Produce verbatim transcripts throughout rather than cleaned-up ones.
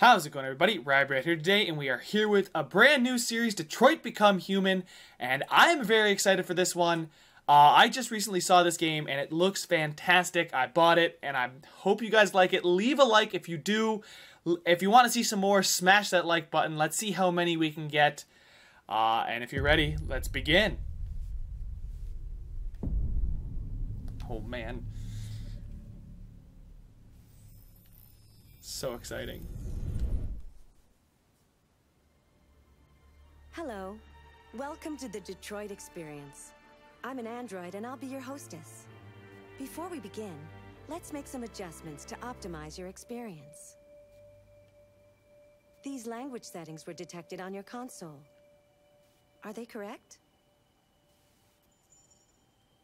How's it going, everybody? Ryebread here today, and we are here with a brand new series, Detroit: Become Human, and I'm very excited for this one. Uh, I just recently saw this game, and it looks fantastic. I bought it, and I hope you guys like it. Leave a like if you do. If you want to see some more, smash that like button. Let's see how many we can get. Uh, and if you're ready, let's begin. Oh, man. So exciting. Hello. Welcome to the Detroit Experience. I'm an android and I'll be your hostess. Before we begin, let's make some adjustments to optimize your experience. These language settings were detected on your console. Are they correct?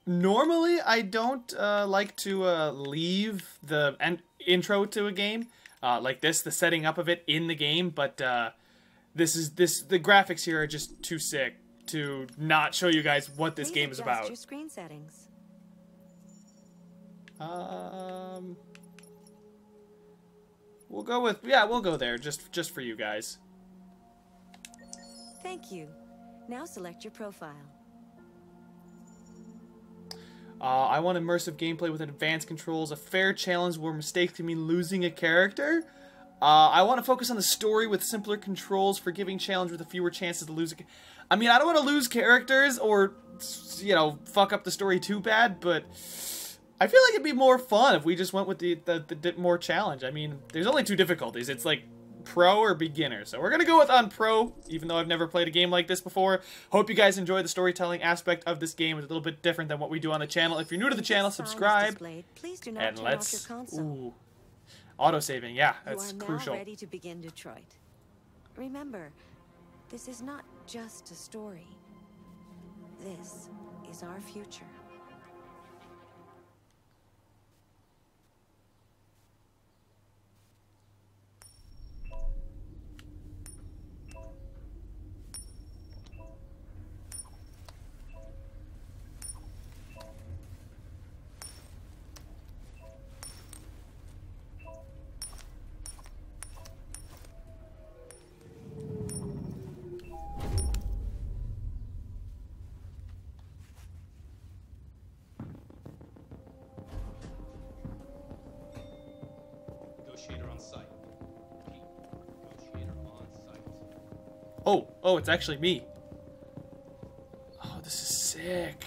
Normally, I don't uh, like to uh, leave the an intro to a game uh, like this, the setting up of it in the game, but uh, This is this the graphics here are just too sick to not show you guys what this Please game is about. Your screen settings. Um We'll go with yeah, we'll go there just just for you guys. Thank you. Now select your profile. Uh, I want immersive gameplay with advanced controls, a fair challenge where mistakes can mean losing a character. Uh, I want to focus on the story with simpler controls, forgiving challenge with a fewer chances to lose. I mean, I don't want to lose characters or, you know, fuck up the story too bad, but I feel like it'd be more fun if we just went with the, the, the, the more challenge. I mean, there's only two difficulties. It's like pro or beginner. So we're going to go with on pro, even though I've never played a game like this before. Hope you guys enjoy the storytelling aspect of this game. It's a little bit different than what we do on the channel. If you're new to the channel, subscribe. Please do not and let's... Ooh. Auto-saving, yeah, that's crucial. You are now ready to begin Detroit. Remember, this is not just a story. This is our future. Oh, oh, it's actually me. Oh, this is sick.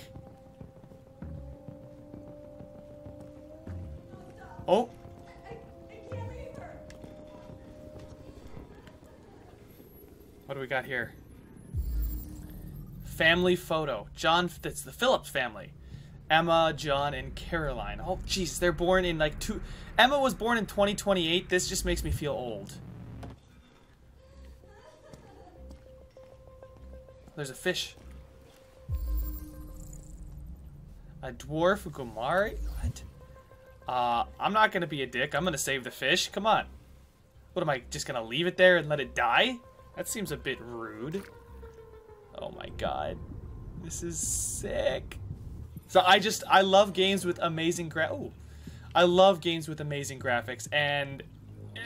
Oh. I can't leave her. What do we got here? Family photo. John, that's the Phillips family. Emma, John, and Caroline. Oh, jeez, they're born in like two... Emma was born in twenty twenty-eight. This just makes me feel old. There's a fish. A dwarf, Gomari? What? Uh, I'm not gonna be a dick. I'm gonna save the fish. Come on. What am I, just gonna leave it there and let it die? That seems a bit rude. Oh my god. This is sick. So I just, I love games with amazing gra- Ooh. I love games with amazing graphics, and uh,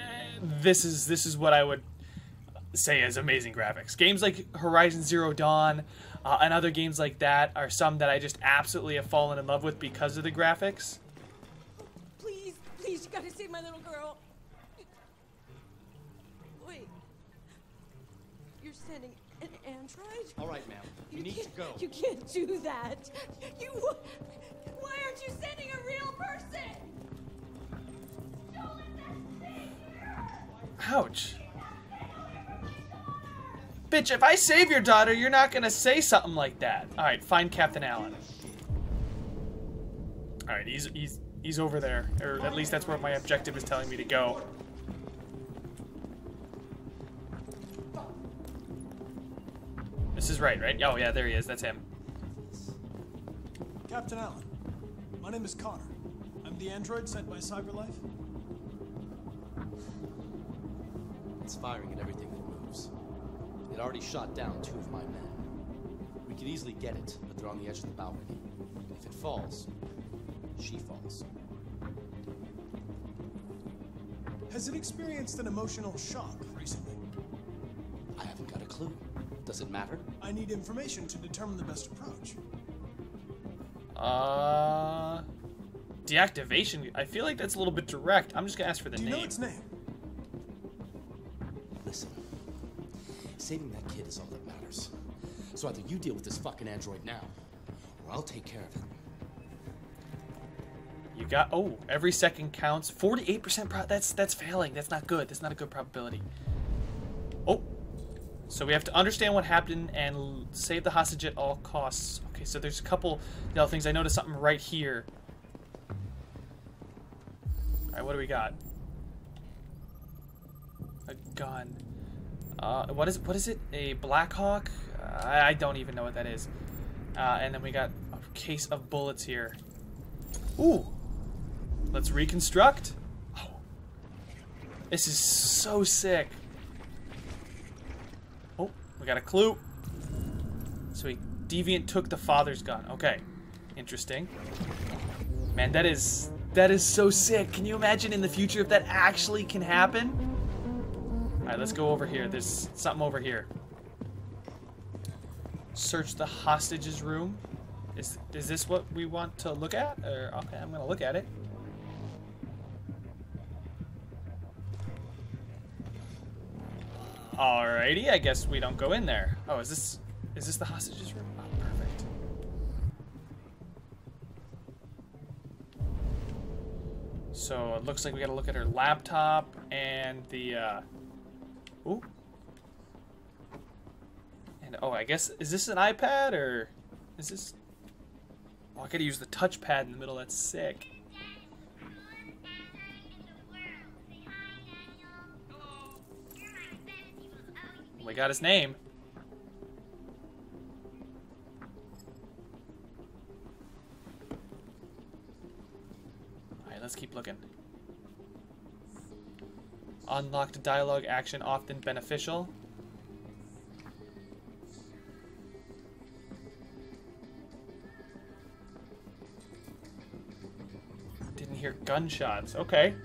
this is, this is what I would say is amazing graphics. Games like Horizon Zero Dawn uh, and other games like that are some that I just absolutely have fallen in love with because of the graphics. Please, please, you gotta save my little girl. Wait, you're sending an android? All right, ma'am, you, you need to go. You can't do that. You, why aren't you sending a real person? Don't let that stay here. Ouch. Bitch, if I save your daughter, you're not gonna say something like that. Alright, find Captain Allen. Alright, he's, he's, he's over there. Or at least that's where my objective is telling me to go. This is right, right? Oh yeah, there he is. That's him. Captain Allen, my name is Connor. I'm the android sent by CyberLife. It's firing at everything that moves. It already shot down two of my men. We could easily get it, but they're on the edge of the balcony. If it falls, she falls. Has it experienced an emotional shock recently? I haven't got a clue. Does it matter? I need information to determine the best approach. Uh... Deactivation? I feel like that's a little bit direct. I'm just gonna ask for the name. Do you name. know its name? Listen. Saving that kid is all that matters. So either you deal with this fucking android now, or I'll take care of it. You got... Oh, every second counts. forty-eight percent pro... That's, that's failing. That's not good. That's not a good probability. Oh. So we have to understand what happened and save the hostage at all costs. Okay, so there's a couple other things. I noticed something right here. Alright, what do we got? A gun. Uh, what is what is it? A Black Hawk? Uh, I don't even know what that is. Uh, and then we got a case of bullets here. Ooh. Let's reconstruct. Oh. This is so sick. Oh, we got a clue. So he deviant took the father's gun. Okay. Interesting. Man, that is that is so sick. Can you imagine in the future if that actually can happen? All right, let's go over here. There's something over here. Search the hostage's room. Is, is this what we want to look at? Or, okay, I'm going to look at it. Alrighty, I guess we don't go in there. Oh, is this is this the hostage's room? Oh, perfect. So it looks like we got to look at her laptop and the... Uh, Ooh. And oh, I guess is this an iPad or is this? Oh, I gotta use the touchpad in the middle. That's sick. Well, we got his name. All right, let's keep looking. Unlocked dialogue action, often beneficial. Didn't hear gunshots. Okay.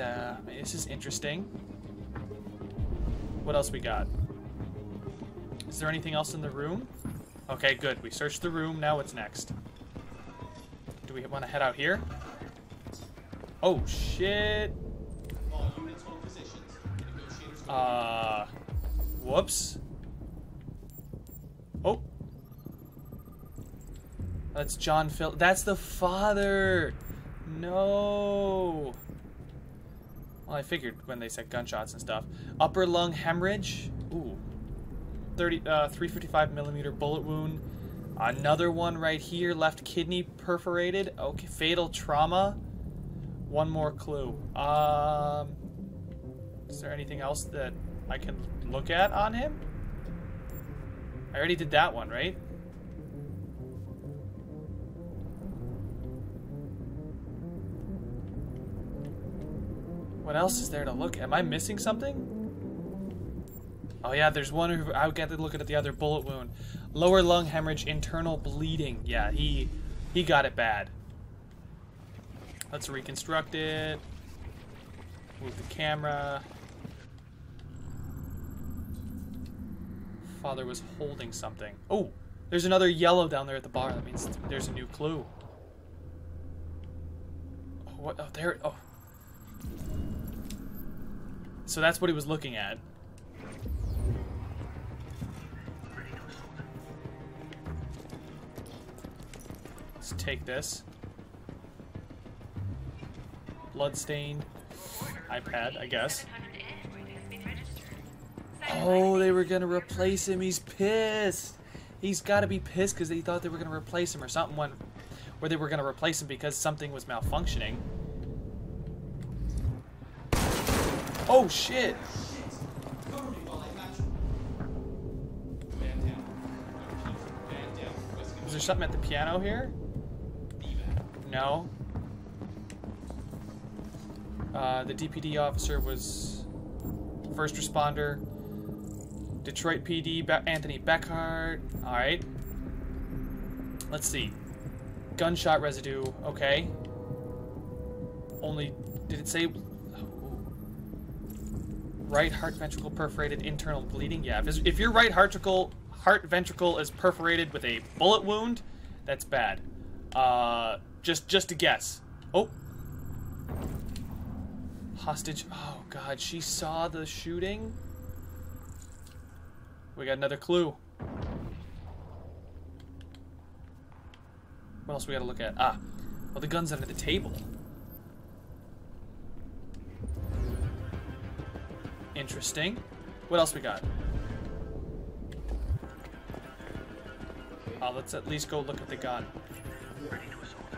Uh, this is interesting. What else we got? Is there anything else in the room? Okay, good. We searched the room. Now what's next? Do we want to head out here? Oh, shit. Uh, whoops. Oh. That's John Phil. That's the father. No. Well, I figured when they said gunshots and stuff. Upper lung hemorrhage. Ooh. thirty, uh, three fifty-five millimeter bullet wound. Another one right here. Left kidney perforated. Okay. Fatal trauma. One more clue. Um... Is there anything else that I can look at on him? I already did that one, right? What else is there to look at? Am I missing something? Oh yeah, there's one who I got to look at the other bullet wound. Lower lung hemorrhage, internal bleeding. Yeah, he he got it bad. Let's reconstruct it. Move the camera. Father was holding something. Oh, there's another yellow down there at the bar. That means there's a new clue. Oh, what? Oh, there. Oh. So that's what he was looking at. Let's take this. Bloodstained iPad, I guess. Oh, they were gonna replace him. He's pissed. He's gotta be pissed because they thought they were gonna replace him or something. When, where they were gonna replace him because something was malfunctioning. Oh shit! Was there something at the piano here? No. Uh, the D P D officer was first responder. Detroit P D, Be Anthony Beckhart. Alright. Let's see. Gunshot residue. Okay. Only, did it say... Oh, right heart ventricle perforated, internal bleeding. Yeah, if, if your right ventricle heart ventricle is perforated with a bullet wound, that's bad. Uh, just just a guess. Oh, hostage. Oh God, she saw the shooting. We got another clue. What else we gotta look at? Ah, well, the gun's under the table. Interesting. What else we got? Uh, let's at least go look at the gun. Ready to assault.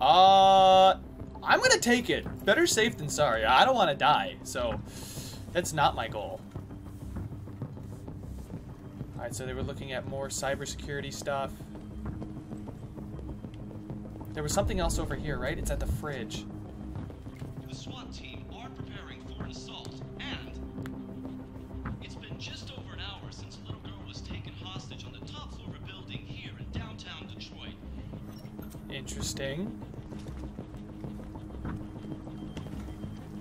Uh, I'm gonna take it. Better safe than sorry. I don't want to die, so that's not my goal. All right, so they were looking at more cybersecurity stuff. There was something else over here, right? It's at the fridge. The SWAT team are preparing for an assault, and it's been just over an hour since a little girl was taken hostage on the top floor of a building here in downtown Detroit. Interesting.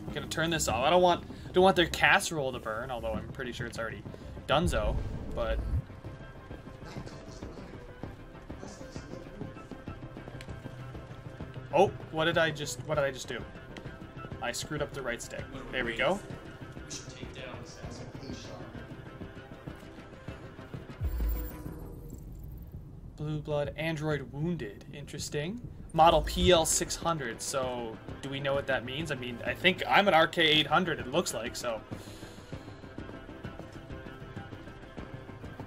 I'm gonna turn this off. I don't want don't want their casserole to burn, although I'm pretty sure it's already donezo, but oh, what did I just, what did I just do? I screwed up the right stick. There we go. Blue blood, android wounded. Interesting. Model P L six hundred, so do we know what that means? I mean, I think I'm an R K eight hundred, it looks like, so.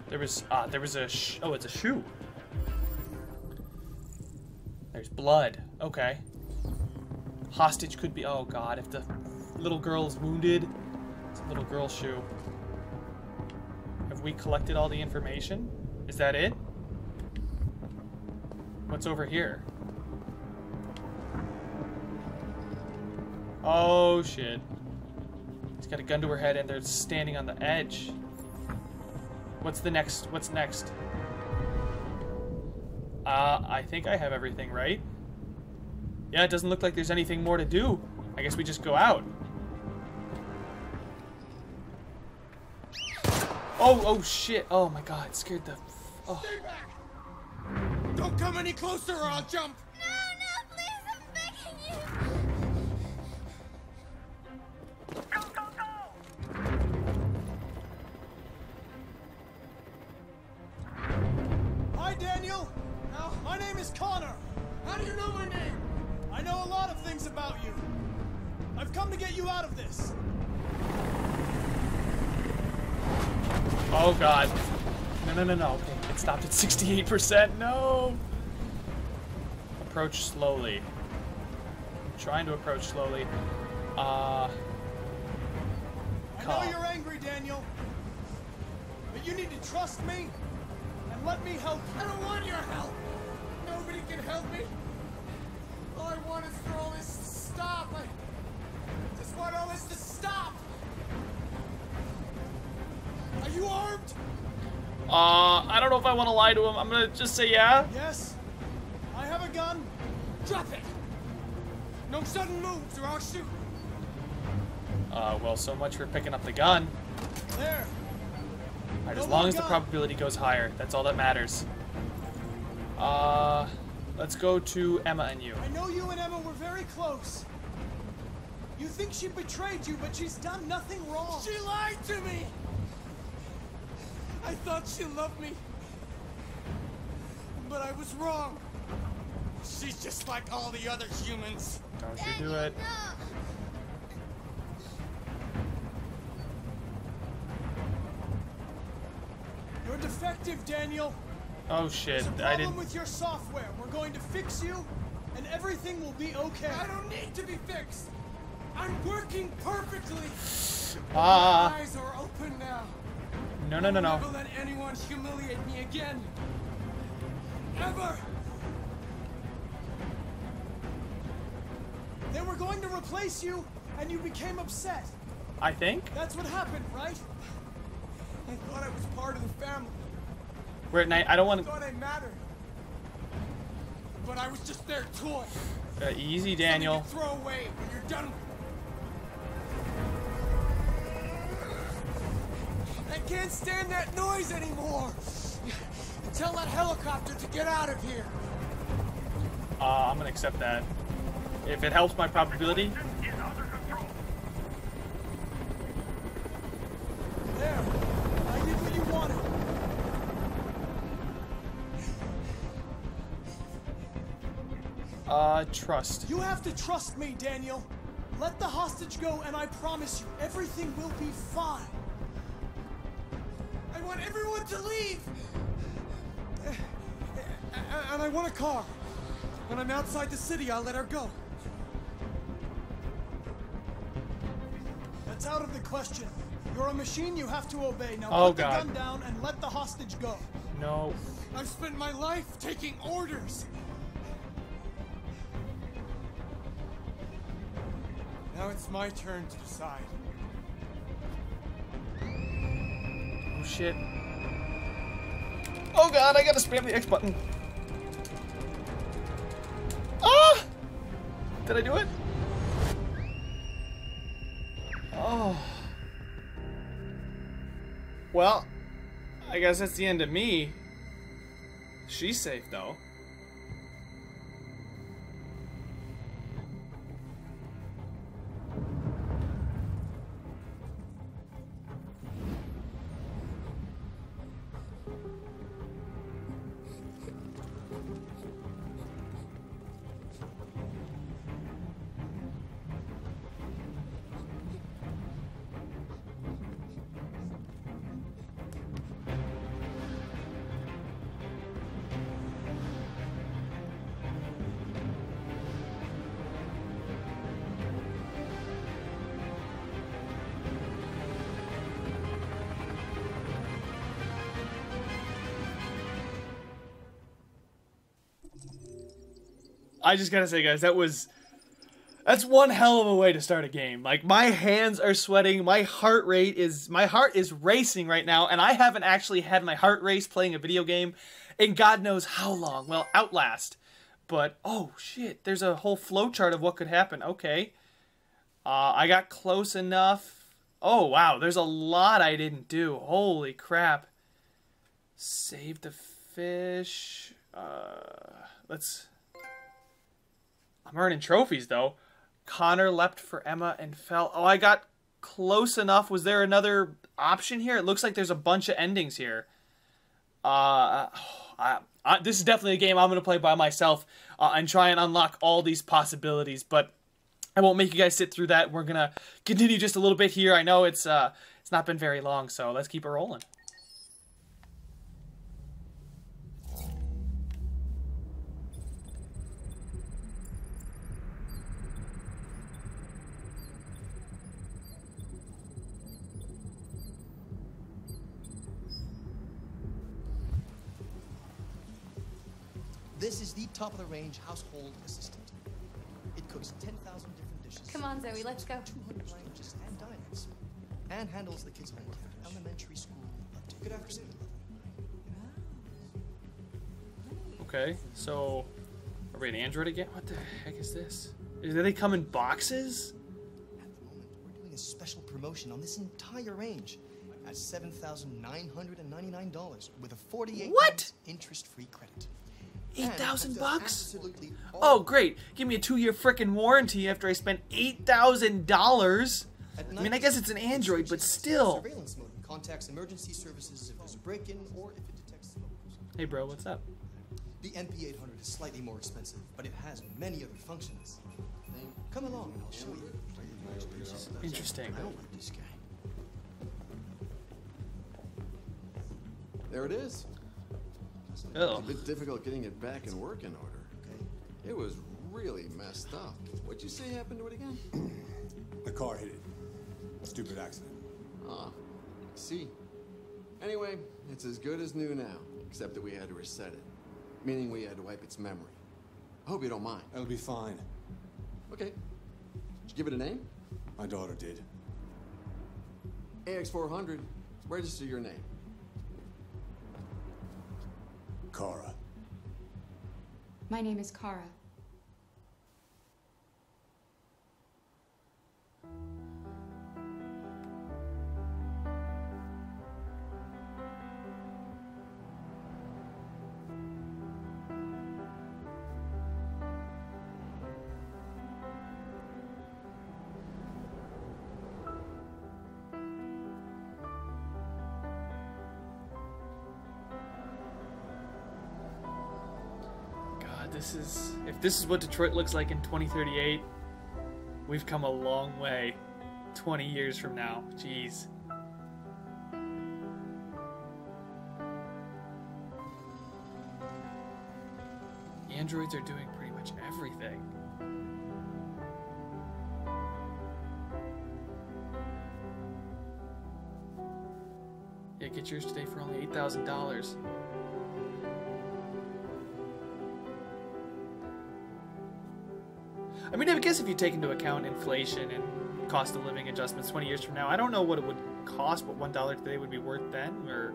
There was, ah, there was a, sh oh, it's a shoe. There's blood. Okay. Hostage could be... Oh, God. If the little girl's wounded, it's a little girl's shoe. Have we collected all the information? Is that it? What's over here? Oh, shit. She's got a gun to her head, and they're standing on the edge. What's the next? What's next? Uh, I think I have everything, right? Yeah, it doesn't look like there's anything more to do. I guess we just go out. Oh, oh shit. Oh my God, it scared the... Oh. Stay back! Don't come any closer or I'll jump! No, no, please, I'm begging you! Go, go, go! Hi, Daniel! Now, my name is Connor. How do you know my name? I know a lot of things about you. I've come to get you out of this. Oh God. No, no, no, no. Okay. It stopped at sixty-eight percent. No. Approach slowly. I'm trying to approach slowly. Uh. I know you're angry, Daniel. But you need to trust me. Let me help you. I don't want your help. Nobody can help me. All I want is for all this to stop. I just want all this to stop. Are you armed? Uh, I don't know if I want to lie to him. I'm gonna just say yeah. Yes. I have a gun. Drop it. No sudden moves or I'll shoot. Uh, well, so much for picking up the gun. There. Right, as long as the probability goes higher, that's all that matters. Uh, let's go to Emma and you. I know you and Emma were very close. You think she betrayed you, but she's done nothing wrong. She lied to me! I thought she loved me. But I was wrong. She's just like all the other humans. Don't you do it. You're defective, Daniel. Oh shit, I didn't... There's a problem with your software. We're going to fix you, and everything will be okay. I don't need to be fixed. I'm working perfectly. Ah. Uh, my eyes are open now. No, no, no, no. I'll never let anyone humiliate me again. Ever. They were going to replace you, and you became upset. I think? That's what happened, right? I thought I was part of the family. We're at night. I don't want to. I thought I mattered. but I was just their toy. Uh, easy, Daniel. Throw away when you're done with it. I can't stand that noise anymore. Tell that helicopter to get out of here. Uh, I'm gonna accept that. If it helps my probability. There. I did what you wanted. Uh, trust. You have to trust me, Daniel. Let the hostage go, and I promise you, everything will be fine. I want everyone to leave. And I want a car. When I'm outside the city, I'll let her go. That's out of the question. You're a machine, you have to obey. Now oh, put the God. gun down and let the hostage go. No. I've spent my life taking orders. Now it's my turn to decide. Oh shit. Oh God, I gotta spam the X button. Ah! Did I do it? Oh. Well, I guess that's the end of me. She's safe, though. I just gotta say, guys, that was, that's one hell of a way to start a game. Like, my hands are sweating, my heart rate is, my heart is racing right now, and I haven't actually had my heart race playing a video game in God knows how long. Well, Outlast. But, oh shit, there's a whole flowchart of what could happen. Okay. Uh, I got close enough. Oh, wow, there's a lot I didn't do. Holy crap. Save the fish. Uh, let's... I'm earning trophies, though. Connor leapt for Emma and fell. Oh, I got close enough. Was there another option here? It looks like there's a bunch of endings here. Uh, I, I, this is definitely a game I'm going to play by myself uh, and try and unlock all these possibilities, but I won't make you guys sit through that. We're going to continue just a little bit here. I know it's uh, it's not been very long, so let's keep it rolling. This is the top-of-the-range household assistant. It cooks ten thousand different dishes. Come on, Zoe, let's go. two hundred languages and diets. And handles the kids' home care, elementary school. Good afternoon. Okay, so... Are we an Android again? What the heck is this? Did they come in boxes? At the moment, we're doing a special promotion on this entire range at seven thousand nine hundred ninety-nine dollars with a forty-eight what? interest-free credit. eight thousand bucks? Oh, great. Give me a two-year frickin' warranty after I spent eight thousand dollars. I mean, I guess it's an Android, but still. Hey, bro, what's up? The M P eight hundred is slightly more expensive, but it has many other functions. Come along and I'll show you. Interesting. I don't like this guy. There it is. It's a bit difficult getting it back in working order. Okay. It was really messed up. What'd you say happened to it again? The car hit it. Stupid accident. Ah, see. Anyway, it's as good as new now, except that we had to reset it, meaning we had to wipe its memory. I hope you don't mind. That'll be fine. Okay. Did you give it a name? My daughter did. A X four hundred. Register your name. Kara. My name is Kara. This is, if this is what Detroit looks like in twenty thirty-eight, we've come a long way twenty years from now. Jeez. The androids are doing pretty much everything. Yeah, get yours today for only eight thousand dollars. I mean, I guess if you take into account inflation and cost of living adjustments twenty years from now, I don't know what it would cost, what one dollar today would be worth then, or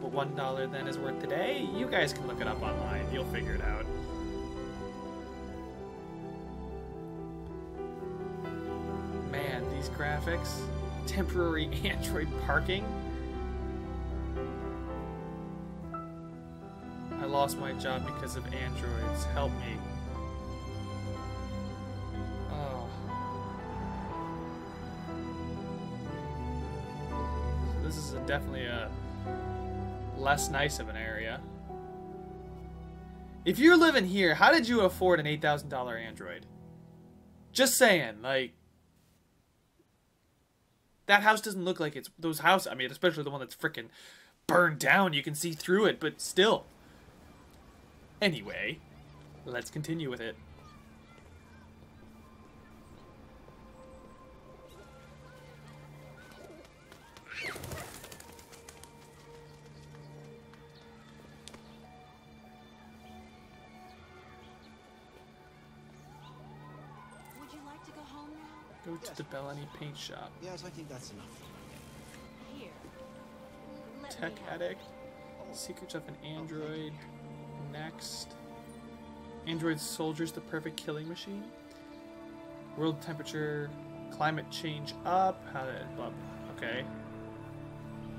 what one dollar then is worth today. You guys can look it up online. You'll figure it out. Man, these graphics. Temporary Android parking. I lost my job because of androids. Help me. Definitely a less nice of an area. If you're living here, how did you afford an eight thousand dollar Android? Just saying, like, that house doesn't look like it's those houses. I mean, especially the one that's freaking burned down. You can see through it, but still. Anyway, let's continue with it. Go to the Bellany paint shop. Yes, I think that's enough. Here. Tech addict. Secrets of an android. Next. Android soldiers, the perfect killing machine. World temperature. Climate change up. How did it blah, blah. Okay.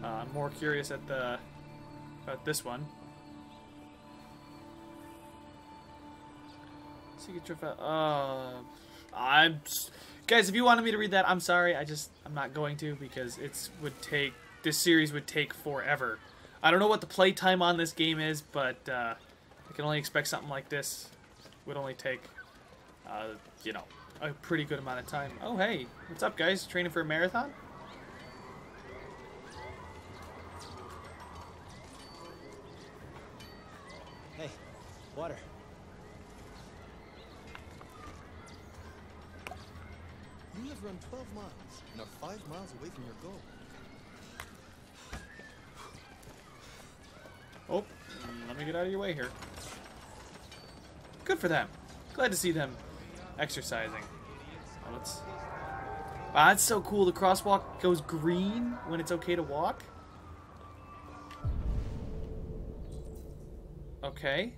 Uh, I'm more curious at the about this one. Secret of a, uh I'm. Guys, if you wanted me to read that, I'm sorry. I just, I'm not going to because it's would take, this series would take forever. I don't know what the play time on this game is, but uh, I can only expect something like this would only take, uh, you know, a pretty good amount of time. Oh, hey. What's up, guys? Training for a marathon? Hey, water. You have run twelve miles and are five miles away from your goal. Oh, let me get out of your way here. Good for them. Glad to see them exercising. Oh, let's... Wow, that's so cool. The crosswalk goes green when it's okay to walk. Okay.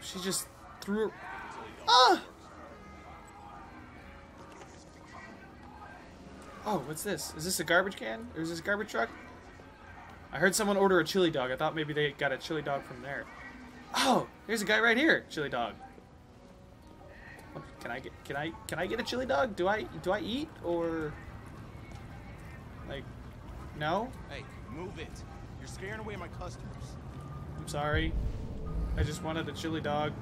She just threw her... Ah! Oh, what's this? Is this a garbage can? Or is this a garbage truck? I heard someone order a chili dog. I thought maybe they got a chili dog from there. Oh, here's a guy right here. Chili dog. Can I get can I can I get a chili dog? Do I do I eat or like no? Hey, move it. You're scaring away my customers. I'm sorry. I just wanted a chili dog.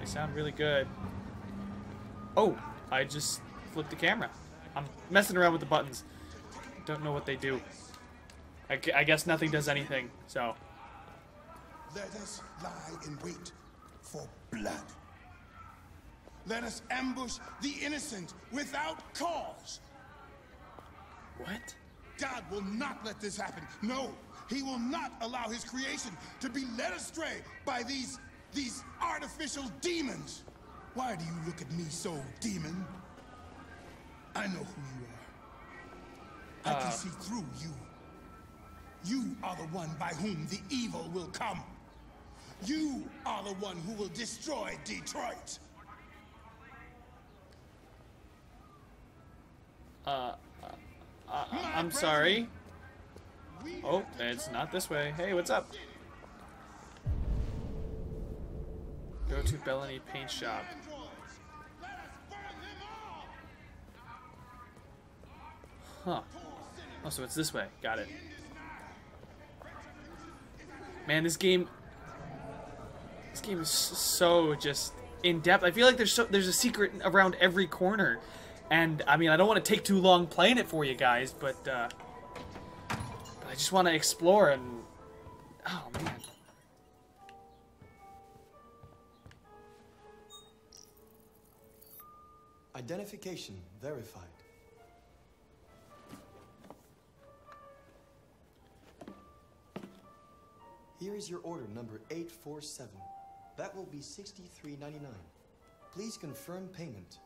They sound really good. Oh, I just flipped the camera. I'm messing around with the buttons. Don't know what they do. I, I guess nothing does anything, so. Let us lie in wait for blood. Let us ambush the innocent without cause. What? God will not let this happen. No. He will not allow his creation to be led astray by these, these artificial demons. Why do you look at me so, demon? I know who you I can uh, see through you. You are the one by whom the evil will come. You are the one who will destroy Detroit. Uh, uh, uh I'm sorry. Oh, it's not this way. Hey, what's up? Go to Bellany Paint Shop. Huh. Oh, so it's this way. Got it. Man, this game... This game is so just in-depth. I feel like there's so, there's a secret around every corner. And, I mean, I don't want to take too long playing it for you guys, but... Uh, I just want to explore and... Oh, man. Identification verified. Here is your order number eight four seven. That will be sixty-three ninety-nine. Please confirm payment.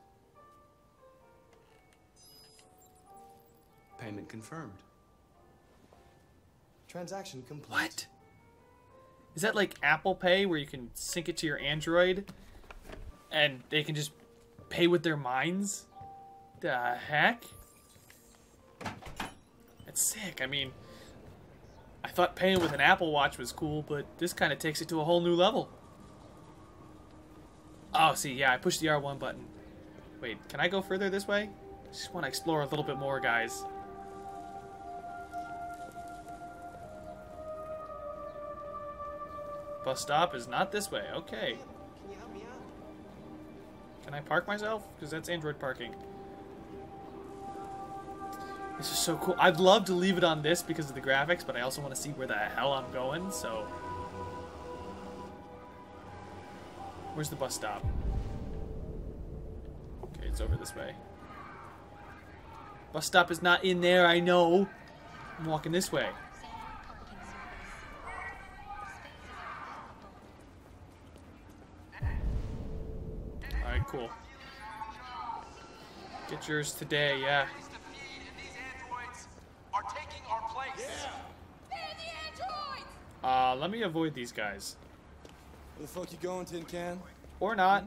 Payment confirmed. Transaction complete. What? Is that like Apple Pay where you can sync it to your Android and they can just pay with their minds? The heck? That's sick. I mean, I thought paying with an Apple Watch was cool, but this kind of takes it to a whole new level. Oh, see, yeah, I pushed the R one button. Wait, can I go further this way? I just want to explore a little bit more, guys. Bus stop is not this way. Okay. Can you help me out? Can I park myself? Because that's Android parking. This is so cool. I'd love to leave it on this because of the graphics, but I also want to see where the hell I'm going, so... Where's the bus stop? Okay, it's over this way. Bus stop is not in there, I know. I'm walking this way. Alright, cool. Get yours today, yeah. Uh, let me avoid these guys. Where the fuck you going, Tin Can? Or not.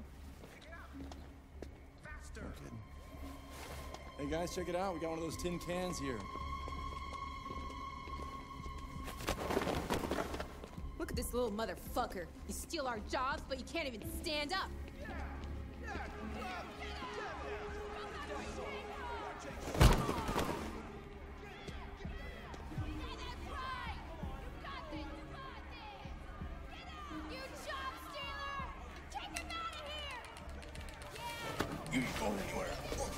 Hey guys, check it out. We got one of those tin cans here. Look at this little motherfucker. You steal our jobs, but you can't even stand up.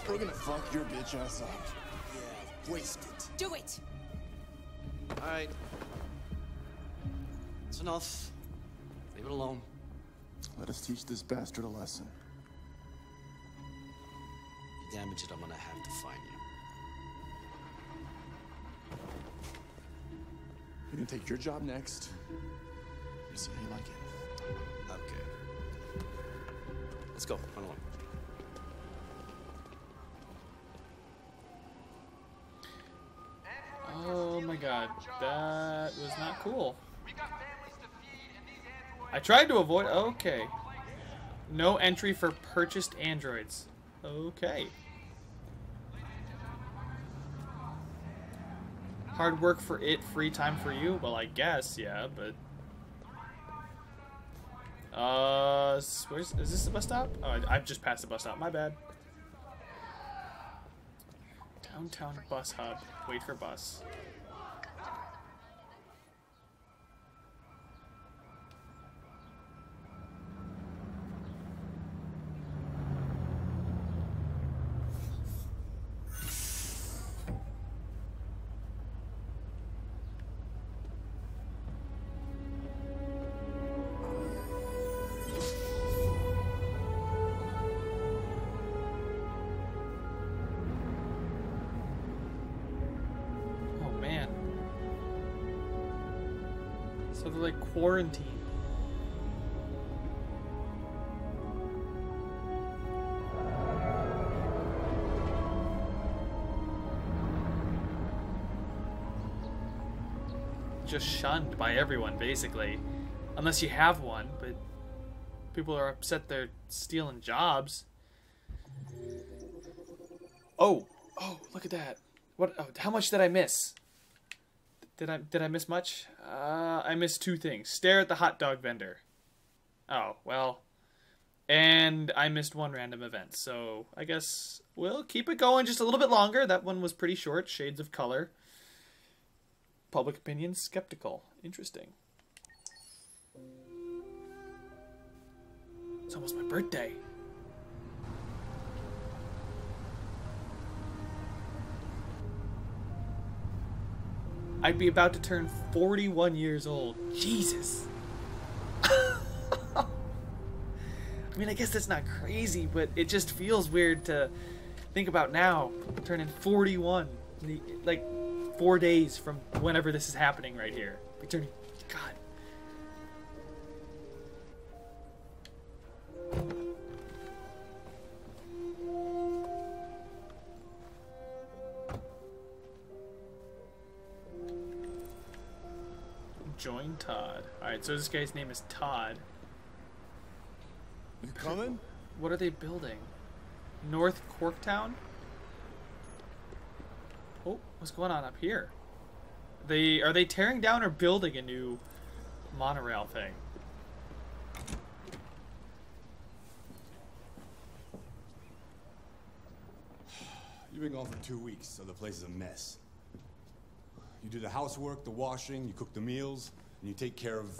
We're gonna fuck your bitch ass up. Yeah, waste it. Do it! Alright. It's enough. Leave it alone. Let us teach this bastard a lesson. If you damage it, I'm gonna have to find you. You can take your job next. You see how you like it. Okay. Let's go. Run along. Oh my god, that was not cool. I tried to avoid... Okay. No entry for purchased androids. Okay. Hard work for it, free time for you? Well, I guess, yeah, but... Uh, where's, is this the bus stop? Oh, I, I've just passed the bus stop, my bad. Downtown bus hub. Wait for bus. So they're like quarantined. just shunned by everyone, basically. Unless you have one, but people are upset they're stealing jobs. Oh, oh, look at that. What? Oh, how much did I miss? Did I did I miss much? Uh, I missed two things. Stare at the hot dog vendor. Oh, well. And I missed one random event, so I guess we'll keep it going just a little bit longer. That one was pretty short. Shades of color. Public opinion skeptical. Interesting. It's almost my birthday. I'd be about to turn forty-one years old. Jesus. I mean, I guess that's not crazy, but it just feels weird to think about now. Turning forty-one. Like, four days from whenever this is happening right here. We're turning... God. Join Todd. Alright, so this guy's name is Todd. You coming? What are they building? North Corktown? Oh, what's going on up here? They are they tearing down or building a new monorail thing? You've been gone for two weeks, so the place is a mess. You do the housework, the washing, you cook the meals, and you take care of...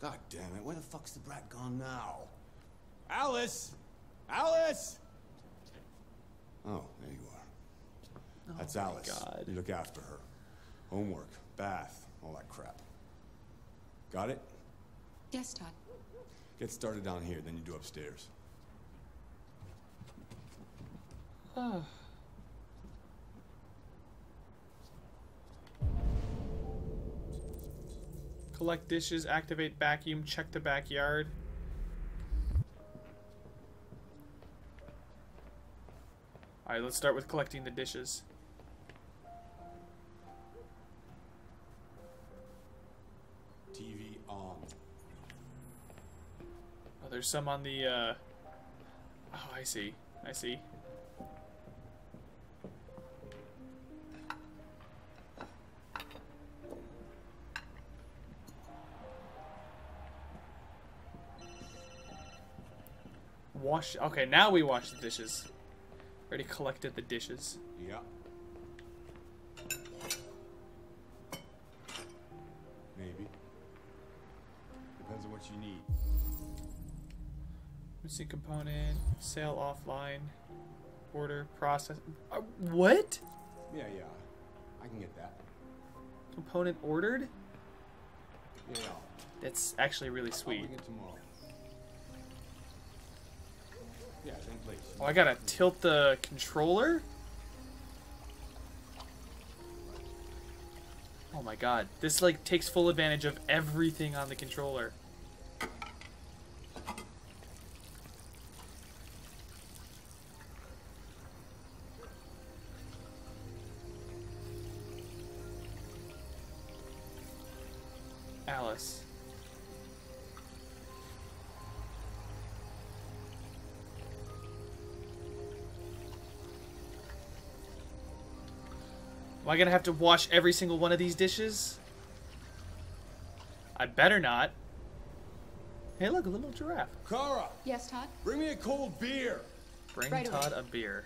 God damn it, where the fuck's the brat gone now? Alice! Alice! Oh, there you are. That's oh Alice. God. You look after her. Homework, bath, all that crap. Got it? Yes, Todd. Get started down here, then you do upstairs. Oh. Collect dishes, activate vacuum, check the backyard. Alright, let's start with collecting the dishes. T V on. Oh, there's some on the, uh... Oh, I see. I see. Wash. Okay, now we wash the dishes. Already collected the dishes. Yeah. Maybe. Depends on what you need. Missing component. Sale offline. Order process. Uh, what? Yeah, yeah. I can get that. Component ordered? Yeah. That's actually really sweet. I'll get it tomorrow. Yeah, oh, I gotta tilt the controller? Oh my god. This, like, takes full advantage of everything on the controller. Alice. Am I going to have to wash every single one of these dishes? I better not. Hey, look, a little giraffe. Kara! Yes, Todd? Bring me a cold beer! Bring right Todd away. A beer.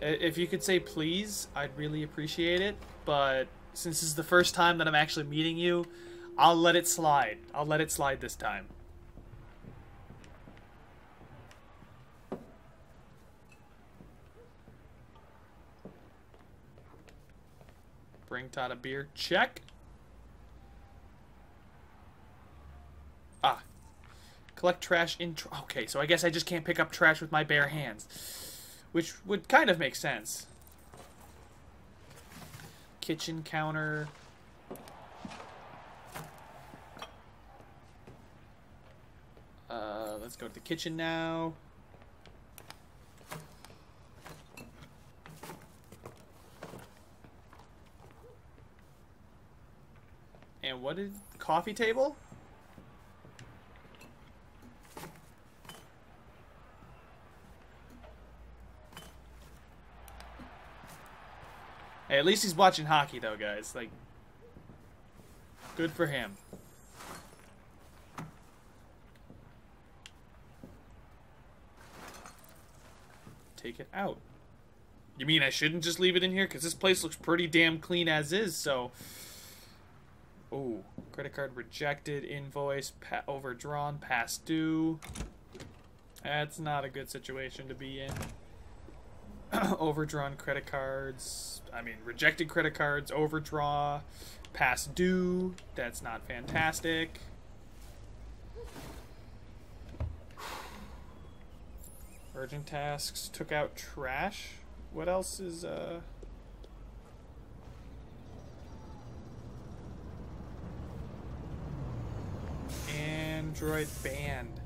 If you could say please, I'd really appreciate it. But since this is the first time that I'm actually meeting you, I'll let it slide. I'll let it slide this time. Bring Todd a beer. Check. Ah. Collect trash in... Tr okay, so I guess I just can't pick up trash with my bare hands. Which would kind of make sense. Kitchen counter. Uh, let's go to the kitchen now. And what did the coffee table? Hey, at least he's watching hockey, though, guys. Like, good for him. Take it out. You mean I shouldn't just leave it in here? Because this place looks pretty damn clean as is, so... Oh, credit card rejected, invoice, pa overdrawn, past due. That's not a good situation to be in. Overdrawn credit cards, I mean rejected credit cards, overdraw, past due, that's not fantastic. Urgent tasks, took out trash. What else is uh Android banned.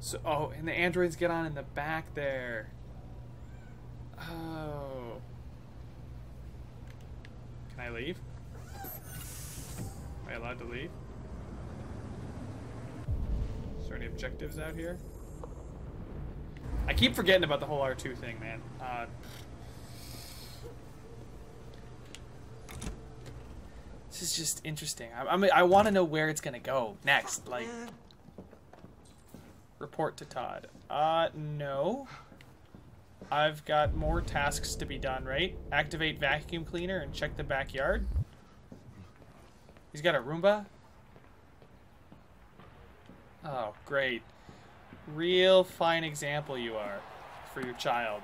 So oh, and the androids get on in the back there. Oh. Can I leave? Am I allowed to leave? Is there any objectives out here? I keep forgetting about the whole R two thing, man. Uh, this is just interesting. I, I, mean, I want to know where it's going to go next. Like, report to Todd. Uh, no. I've got more tasks to be done, right? Activate vacuum cleaner and check the backyard. He's got a Roomba. Oh, great. Real fine example you are for your child.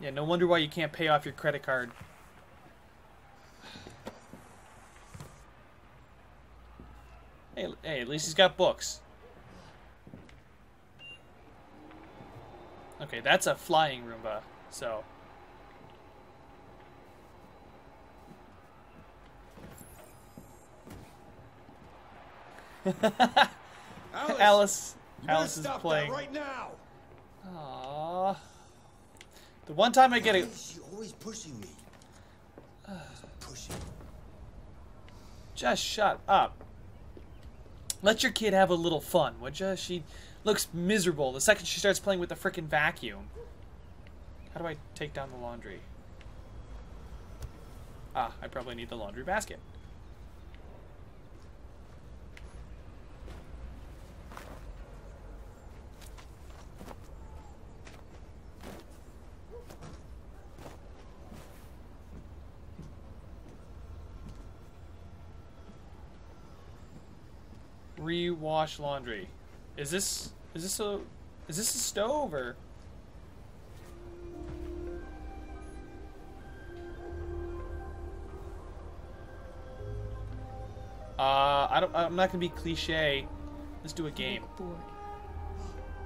Yeah, no wonder why you can't pay off your credit card. Hey, hey, at least he's got books. Okay, that's a flying Roomba, so... Alice, Alice, Alice is playing. Right now. Aww. The one time I get a... She's always pushing me. Pushing. Just shut up. Let your kid have a little fun, would ya? She... looks miserable the second she starts playing with the frickin' vacuum. How do I take down the laundry? Ah, I probably need the laundry basket. Rewash laundry. Is this is this a is this a stove or? Uh, I don't. I'm not gonna be cliche. Let's do a game. Bored.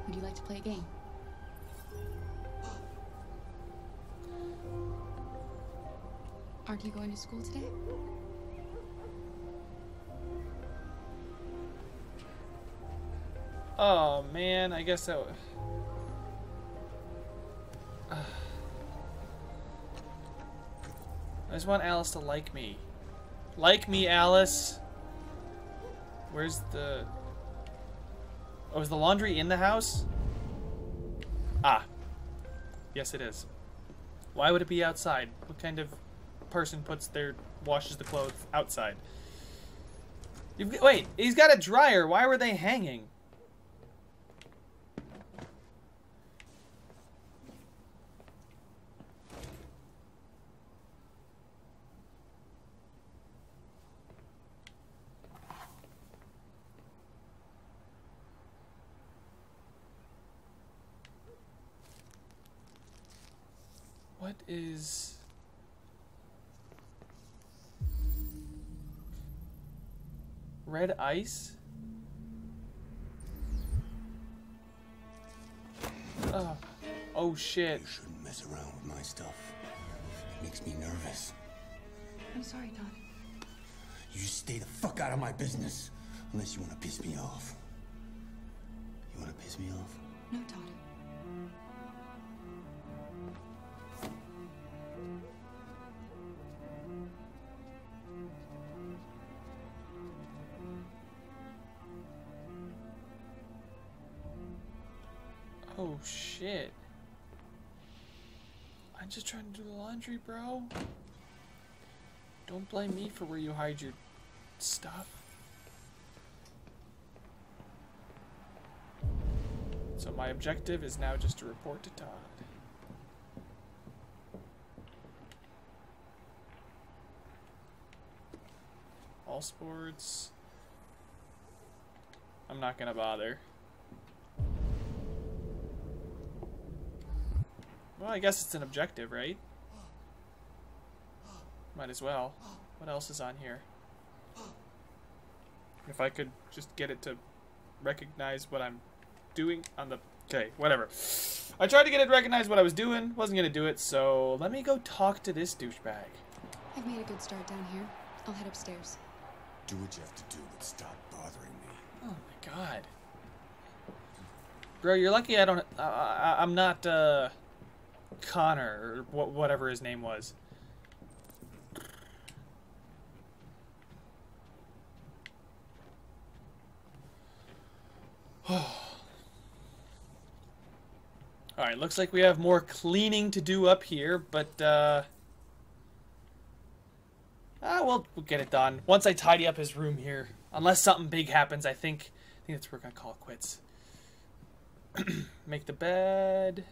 Would you like to play a game? Aren't you going to school today? Oh man, I guess that would... uh, I just want Alice to like me. Like me, Alice! Where's the... Oh, is the laundry in the house? Ah. Yes, it is. Why would it be outside? What kind of person puts their... washes the clothes outside? You've... Wait, he's got a dryer. Why were they hanging? What is... red ice? Oh, oh shit. You shouldn't mess around with my stuff. It makes me nervous. I'm sorry, Todd. You stay the fuck out of my business. Unless you want to piss me off. You want to piss me off? No, Todd. Oh shit. I'm just trying to do the laundry, bro. Don't blame me for where you hide your stuff. So my objective is now just to report to Todd. All sports. I'm not gonna bother. Well, I guess it's an objective, right? Might as well. What else is on here? If I could just get it to recognize what I'm doing on the... Okay, whatever. I tried to get it to recognize what I was doing. Wasn't gonna do it, so let me go talk to this douchebag. I've made a good start down here. I'll head upstairs. Do what you have to do, but stop bothering me. Oh my god. Bro, you're lucky I don't... Uh, I, I'm not, uh... Connor, or wh whatever his name was. Alright, looks like we have more cleaning to do up here, but, uh... Ah, well, we'll get it done. Once I tidy up his room here. Unless something big happens, I think... I think that's where we're gonna call it quits. Make the bed...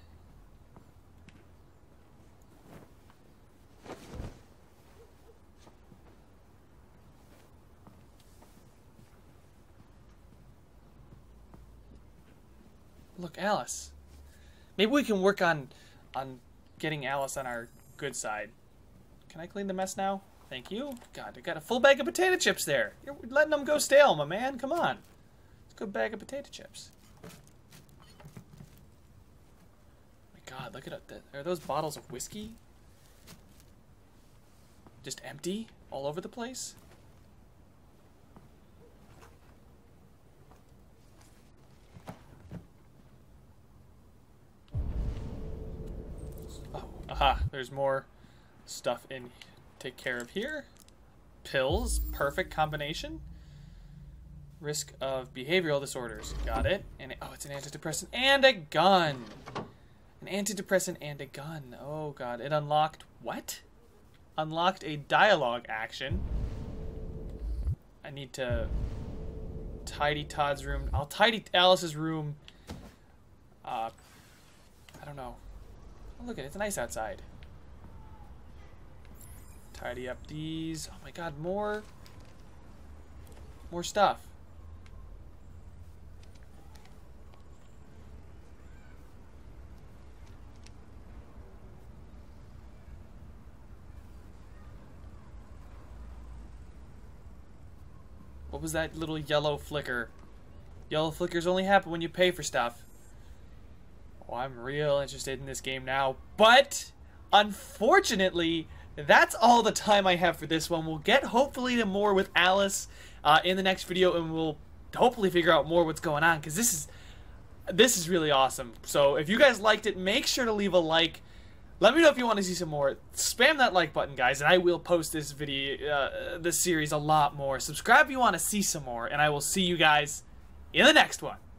Look, Alice. Maybe we can work on on getting Alice on our good side. Can I clean the mess now? Thank you. God, I got a full bag of potato chips there. You're letting them go stale, my man. Come on. It's a good bag of potato chips. My God, look at that. Are those bottles of whiskey? Just empty all over the place? Aha, there's more stuff in take care of here. Pills, perfect combination. Risk of behavioral disorders, got it. And it, oh, it's an antidepressant and a gun. An antidepressant and a gun. Oh god, it unlocked what? Unlocked a dialogue action. I need to tidy Todd's room. I'll tidy Alice's room. Uh, I don't know. Oh, look at it, it's nice outside. Tidy up these. Oh my god, more. More stuff. What was that little yellow flicker? Yellow flickers only happen when you pay for stuff. Oh, I'm real interested in this game now, but unfortunately, that's all the time I have for this one. We'll get hopefully to more with Alice uh, in the next video, and we'll hopefully figure out more what's going on, because this is this is really awesome. So if you guys liked it, make sure to leave a like. Let me know if you want to see some more. Spam that like button, guys, and I will post this video, uh, this series, a lot more. Subscribe if you want to see some more, and I will see you guys in the next one.